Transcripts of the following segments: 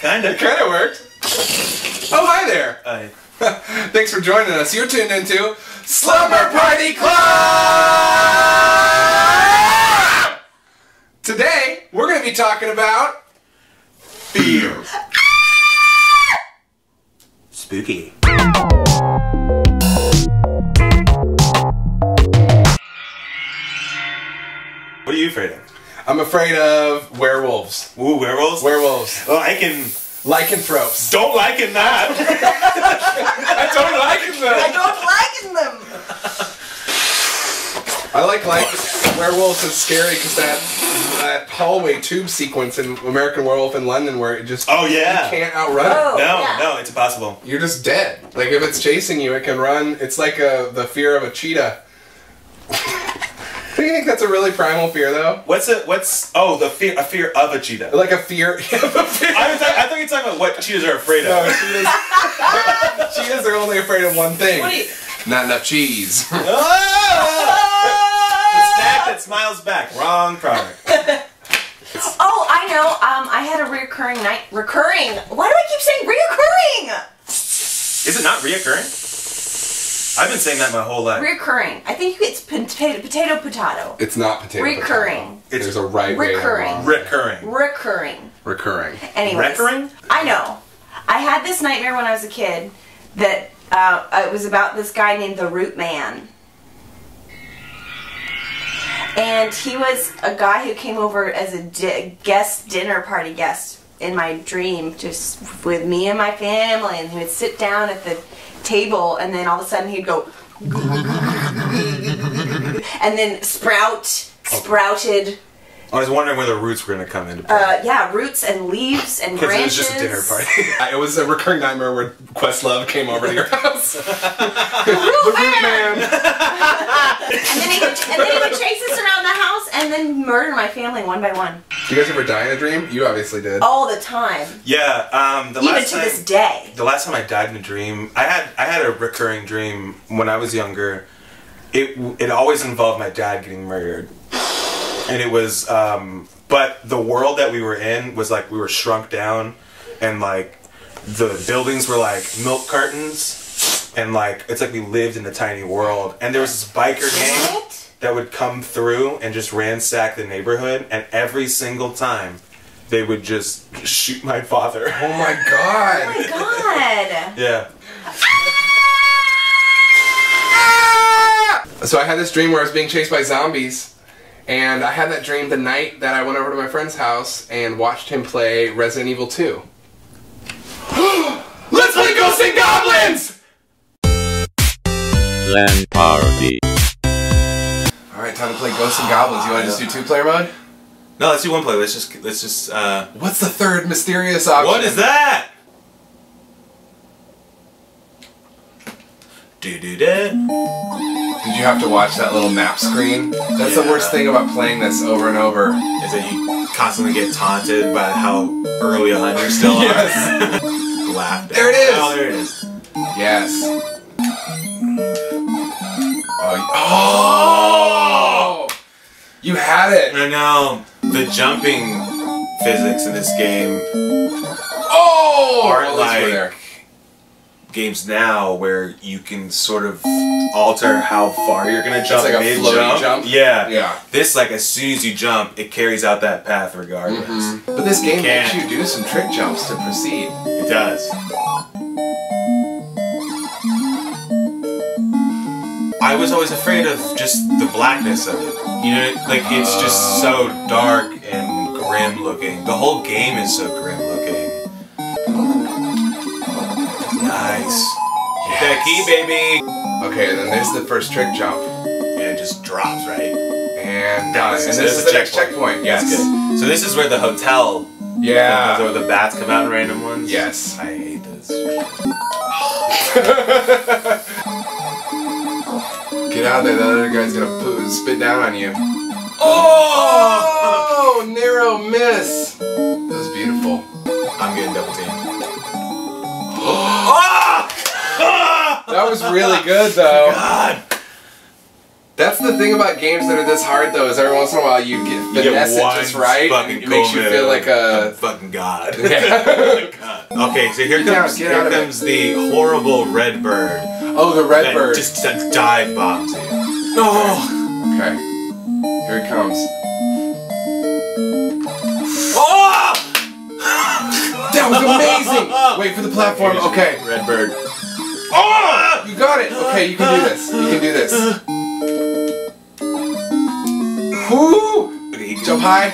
Kinda. It kinda worked. Oh, hi there. Hi. Thanks for joining us. You're tuned into Slumber Party Club! Today, we're going to be talking about... fear. Spooky. What are you afraid of? I'm afraid of werewolves. Ooh, werewolves? Werewolves. Oh, I can... lycanthropes. Don't liken that! I don't liken them! I don't liken them! I like werewolves is scary because that hallway tube sequence in American Werewolf in London where it just... oh, yeah! You can't outrun it. No, yeah. No, it's impossible. You're just dead. Like, if it's chasing you, it can run. It's like the fear of a cheetah. Do you think that's a really primal fear, though? What's a fear of a cheetah? Like a fear of a fear. I thought you were talking about what cheetahs are afraid of. No, cheetahs are only afraid of one thing. Wait. Not enough cheese. Oh! The snack that smiles back. Wrong product. Oh, I know. I had a recurring night. Recurring? Why do I keep saying reoccurring? Is it not reoccurring? I've been saying that my whole life. Recurring. I think it's potato. It's not potato. Recurring. Potato. There's a right recurring. Way. Recurring. Recurring. Recurring. Anyways, recurring. I know. I had this nightmare when I was a kid that it was about this guy named the Root Man, and he was a guy who came over as a dinner party guest in my dream, just with me and my family, and he would sit down at the table, and then all of a sudden he'd go and then sprouted. I was wondering whether roots were going to come into play. Yeah, roots and leaves and branches. It was just a dinner party. It was a recurring nightmare where Questlove came over to your house. The Root Man! and then he would chase us around the house and then murder my family one by one. You guys ever die in a dream? You obviously did. All the time. Yeah, even to this day. The last time I died in a dream, I had a recurring dream when I was younger. It always involved my dad getting murdered. And it was, but the world that we were in was like we were shrunk down, and like the buildings were like milk cartons, and like it's like we lived in a tiny world. And there was this biker gang that would come through and just ransack the neighborhood, and every single time they would just shoot my father. Oh my god! Oh my god! Yeah. Ah! So I had this dream where I was being chased by zombies. And I had that dream the night that I went over to my friend's house and watched him play Resident Evil 2. Let's play Ghosts and Goblins! LAN party. Alright, time to play Ghosts and Goblins. You wanna just do two-player mode? No, let's do one player. Let's just what's the third mysterious option? What is that? Did you have to watch that little map screen? That's the worst thing about playing this over and over. Is that you constantly get taunted by how early on you still are. Yes. Laughed at. There it is! Oh, there it is. Yes. Oh! You had it! I know. The jumping physics in this game aren't like... games now where you can sort of alter how far you're gonna jump. It's like a floating jump. Yeah. Yeah. This, like, as soon as you jump, it carries out that path regardless. Mm-hmm. But this game makes you do some trick jumps to proceed. It does. I was always afraid of just the blackness of it. You know, like, it's just so dark and grim looking. The whole game is so grim looking. Nice. Yes. That key, baby! Okay, then there's the first trick jump. And it just drops, right? And nice. And this is the next checkpoint. Yes. Good. So this is where the hotel... yeah. Where the bats come out in random ones. Yes. I hate this. Get out of there, that other guy's gonna spit down on you. Oh! Narrow miss! That was beautiful. I'm getting double teamed. That was really good, though. God. That's the thing about games that are this hard, though, is every once in a while you finesse it just right, and it makes you feel like a fucking god. Yeah. God. Okay, so here comes the horrible red bird. Oh, the red bird just dive bombs you. Oh. Okay. Here it comes. Oh! That was amazing. Wait for the platform. Okay. Red bird. Oh! You got it. Okay, you can do this. You can do this. Woo! Okay, jump high.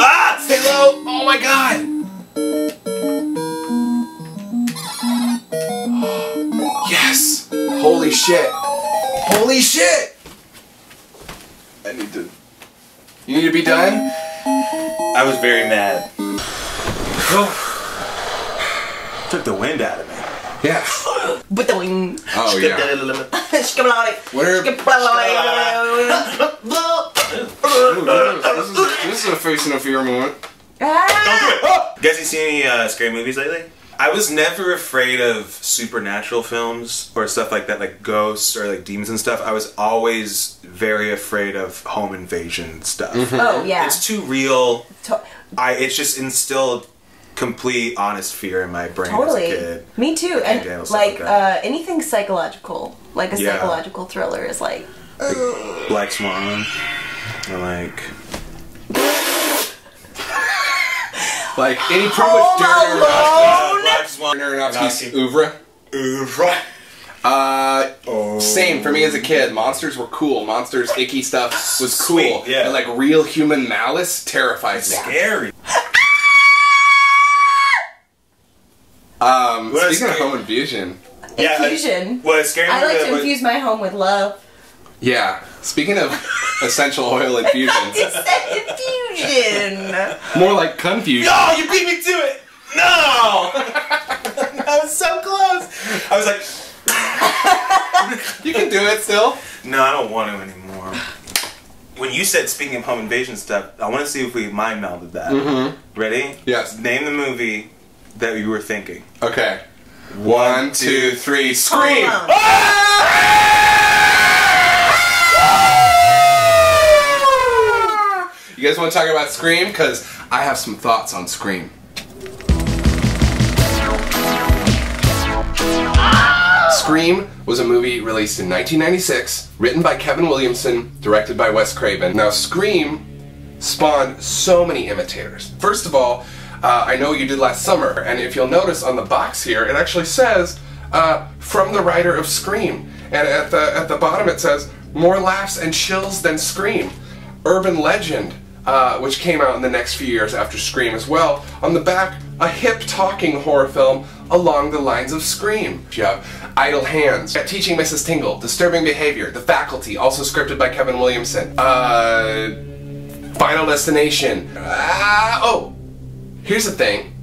Ah! Stay low! Oh my god! Yes! Holy shit! Holy shit! I need to... You need to be done? I was very mad. Oh. Took the wind out of me. Yeah. Oh yeah. What are... This is a face and a fear moment. Ah! Don't do it! You guys seen any scary movies lately? I was never afraid of supernatural films or stuff like that, like ghosts or like demons and stuff. I was always very afraid of home invasion stuff. Mm-hmm. Oh yeah, it's too real. It's just instilled complete honest fear in my brain as a kid. Me too, and like anything psychological, like a psychological thriller, is like Black Swan. Or like any promo Darren Aronofsky's Oeuvre. Same for me as a kid. Monsters were cool. Monsters, icky stuff was cool. Sweet, yeah. And like real human malice terrifies me. Scary. Speaking of home infusion. Yeah, infusion. What scary? I like to infuse my home with love. Yeah. Speaking of essential oil infusions. Infusion. More like confusion. No, you beat me to it. No. I was so close. I was like, you can do it still. No, I don't want to anymore. When you said speaking of home invasion stuff, I want to see if we mind melded that. Mm-hmm. Ready? Yes. Name the movie that you were thinking. Okay. One, two, three, scream. You guys want to talk about Scream? Because I have some thoughts on Scream. Scream was a movie released in 1996, written by Kevin Williamson, directed by Wes Craven. Now Scream spawned so many imitators. First of all, I Know What You Did Last Summer, and if you'll notice on the box here, it actually says, from the writer of Scream. And at the bottom it says, more laughs and chills than Scream. Urban Legend, which came out in the next few years after Scream as well. On the back, a hip talking horror film along the lines of Scream. You have Idle Hands, Teaching Mrs. Tingle, Disturbing Behavior, The Faculty, also scripted by Kevin Williamson. Final Destination. Oh, here's the thing.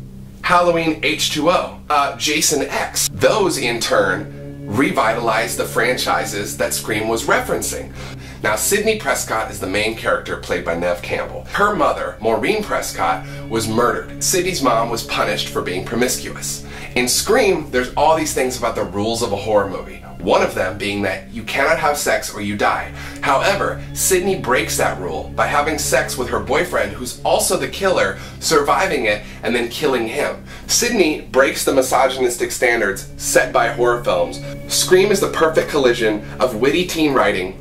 Halloween H2O, Jason X. Those, in turn, revitalized the franchises that Scream was referencing. Now, Sydney Prescott is the main character, played by Neve Campbell. Her mother, Maureen Prescott, was murdered. Sydney's mom was punished for being promiscuous. In Scream, there's all these things about the rules of a horror movie. One of them being that you cannot have sex or you die. However, Sydney breaks that rule by having sex with her boyfriend, who's also the killer, surviving it, and then killing him. Sydney breaks the misogynistic standards set by horror films. Scream is the perfect collision of witty teen writing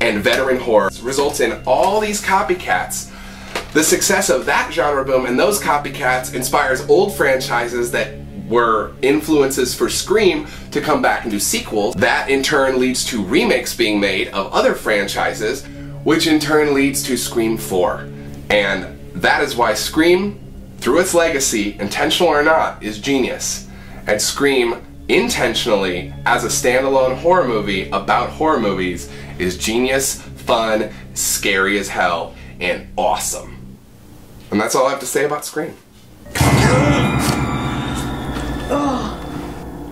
and veteran horror, results in all these copycats. The success of that genre boom and those copycats inspires old franchises that were influences for Scream to come back and do sequels. That in turn leads to remakes being made of other franchises, which in turn leads to Scream 4. And that is why Scream, through its legacy, intentional or not, is genius. And Scream, intentionally, as a standalone horror movie about horror movies, is genius, fun, scary as hell, and awesome. And that's all I have to say about Scream. Oh.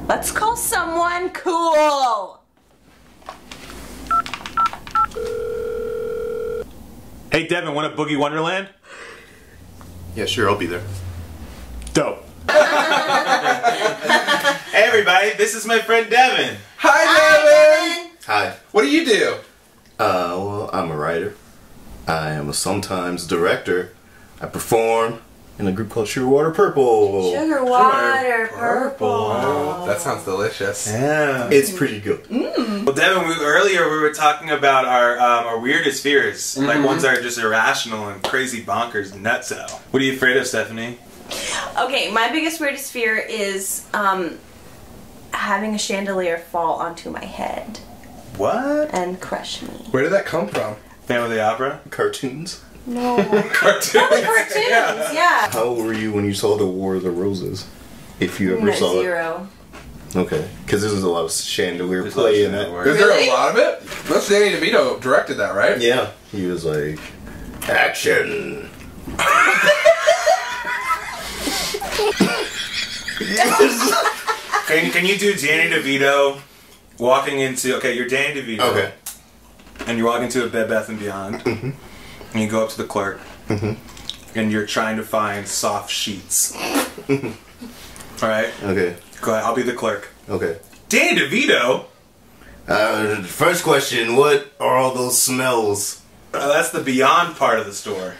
Let's call someone cool! Hey Devin, want a Boogie Wonderland? Yeah, sure, I'll be there. Dope. Hey everybody, this is my friend Devin. Hi Devin! Hi. What do you do? Well, I'm a writer. I am a sometimes director. I perform in a group called Sugar Water Purple. Sugar Water Purple. Oh, that sounds delicious. Yeah. It's pretty good. Mm. Well, Devin, earlier we were talking about our weirdest fears. Mm-hmm. Like ones that are just irrational and crazy bonkers nutso. What are you afraid of, Stephanie? Okay, my biggest weirdest fear is having a chandelier fall onto my head. What? And crush me. Where did that come from? Phantom of the Opera? Cartoons? No. Cartoons? Oh, cartoons, yeah. How old were you when you saw The War of the Roses? If you ever saw it? Zero. Okay. Because there's a lot of chandelier play in that. Is there a lot of it? That's Danny DeVito directed that, right? Yeah. He was like, action. Can you do Danny DeVito walking into... Okay, you're Danny DeVito. Okay. And you walk into a Bed Bath & Beyond, mm-hmm. and you go up to the clerk, mm-hmm. and you're trying to find soft sheets. Mm-hmm. Alright? Okay. Go ahead, I'll be the clerk. Okay. Danny DeVito? First question, what are all those smells? That's the Beyond part of the store.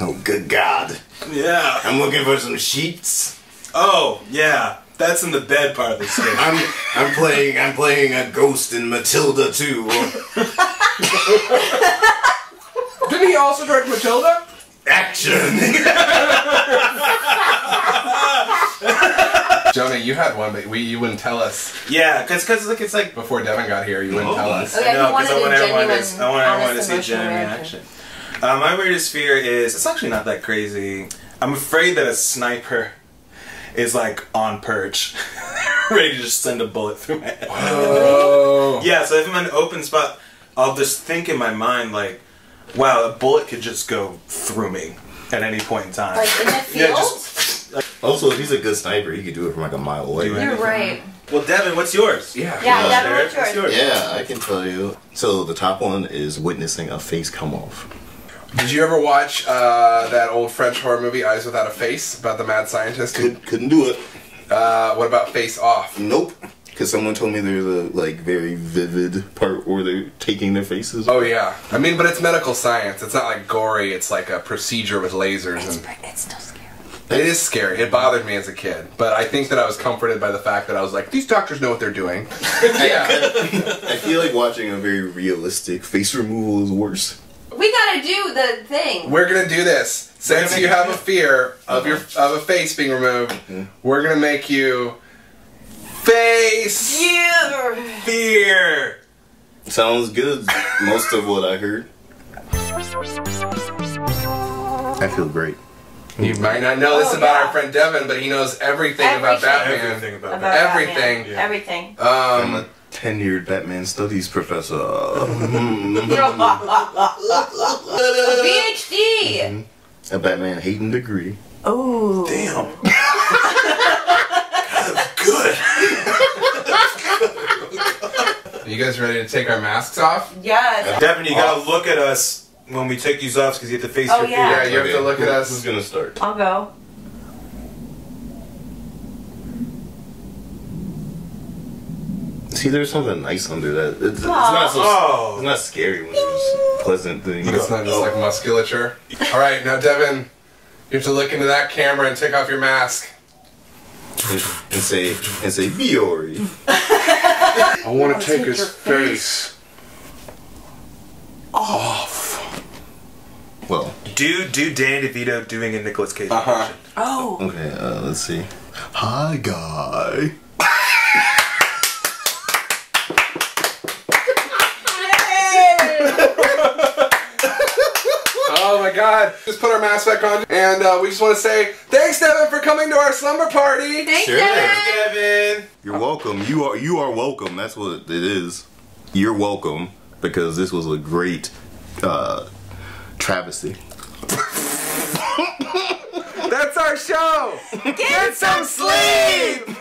Oh, good God. Yeah. I'm looking for some sheets. Oh, yeah. That's in the bed part of the store. I'm playing a ghost in Matilda 2. Didn't he also direct Matilda? Action! Joni, you had one, but you wouldn't tell us. Yeah, because look, it's like before Devin got here, you wouldn't tell us. Okay, no, because I want everyone to see genuine action. My weirdest fear is it's actually not that crazy. I'm afraid that a sniper is like on perch, ready to just send a bullet through my head. Whoa. Yeah, so if I'm in an open spot, I'll just think in my mind like, wow, a bullet could just go through me at any point in time. Like in the field? Yeah, just, like, also, if he's a good sniper, he could do it from like a mile away. You're right. Well, Devin, what's yours? Yeah, Devin, what's yours? Yeah, I can tell you. So the top one is witnessing a face come off. Did you ever watch that old French horror movie, Eyes Without a Face, about the mad scientist? Couldn't do it. What about Face Off? Nope. Because someone told me there's a like very vivid part where they're taking their faces. Oh yeah. I mean, but it's medical science. It's not like gory. It's like a procedure with lasers. It's still scary. It is scary. It bothered me as a kid. But I think that I was comforted by the fact that I was like, these doctors know what they're doing. Yeah. I feel like watching a very realistic face removal is worse. We gotta do the thing. We're gonna do this. Since you have a fear of a face being removed, mm-hmm. we're gonna make you face your fear. Sounds good. Most of what I heard. I feel great. You might not know this about our friend Devin, but he knows everything about Batman. Everything. I'm a 10-year Batman studies professor. A PhD. Mm-hmm. A Batman hating degree. Oh. Damn. Good. Are you guys ready to take our masks off? Yes. Devin, you gotta look at us when we take these off because you have to face your fear. Yeah, you have to look at us. Who's gonna start? I'll go. See, there's something nice under that. It's not so. It's not scary when it's pleasant thing. It's not just like musculature. All right, now Devin, you have to look into that camera and take off your mask and say Biori. I want to take his face off. Well, do Danny DeVito doing a Nicolas Cage version. Oh. Okay. Let's see. Hi, guy. Oh my God. Just put our mask back on. And we just want to say, thanks, Devin, for coming to our slumber party. Thanks, Devin. You're welcome. You are welcome. That's what it is. You're welcome. Because this was a great travesty. That's our show. Get some sleep.